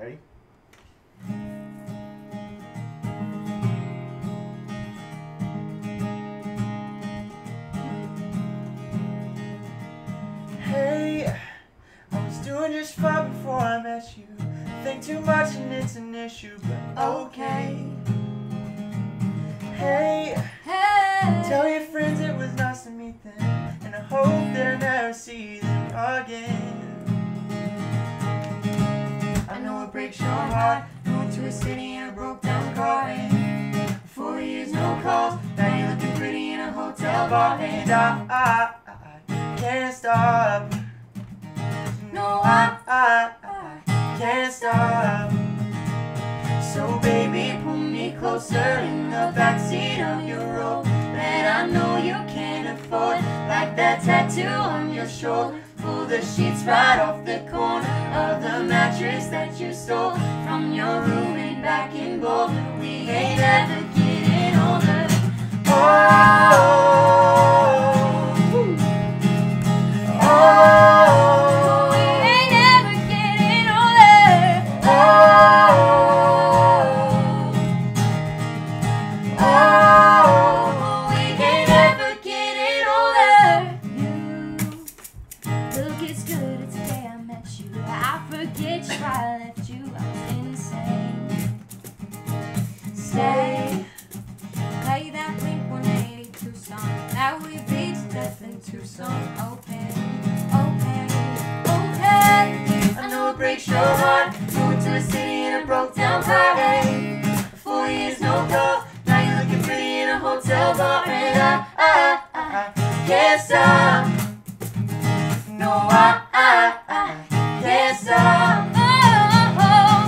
Ready? Hey, I was doing just fine before I met you. Think too much and it's an issue, but okay. Hey, hey, tell your friends it was nice to meet them, and I hope that I never see them again. I know it breaks your heart, going to a city in a broke down car, and 4 years no calls, now you're looking pretty in a hotel bar, and I can't stop. No, I can't stop. So baby, pull me closer in the backseat of your robe that I know you can't afford, like that tattoo on your shoulder. Pull the sheets right off the corner of the mattress that you stole from your roommate back in Boulder. We ain't ever getting older. Oh, oh, oh. Stay, play that Blink 182 song that we beat to death in Tucson. Open, open, open. I know it breaks your heart, moving to a city in a broke down car. 4 years no call, now you're looking pretty in a hotel bar, and I can't stop. No, I can't stop.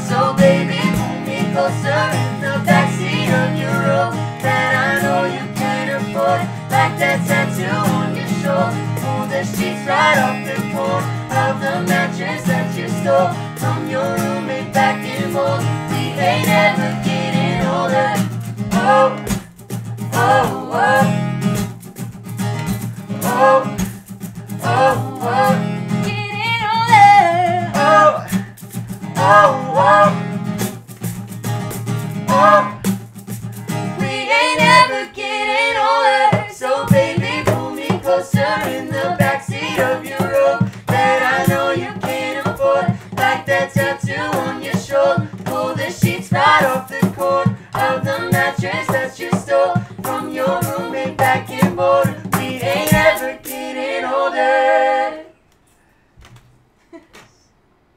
So baby, pull me closer in the backseat of your robe that I know you can't afford, like that tattoo on your shoulder. Pull the sheets right off the corner of the mattress that you stole from your roommate back in Boulder. We ain't ever getting older. Oh, oh, oh, oh, oh, oh. Getting older. Oh, oh, oh. In the backseat of your robe that I know you can't afford, like that tattoo on your shoulder. Pull the sheets right off the cord of the mattress that you stole from your roommate back in Boulder. We ain't ever getting older.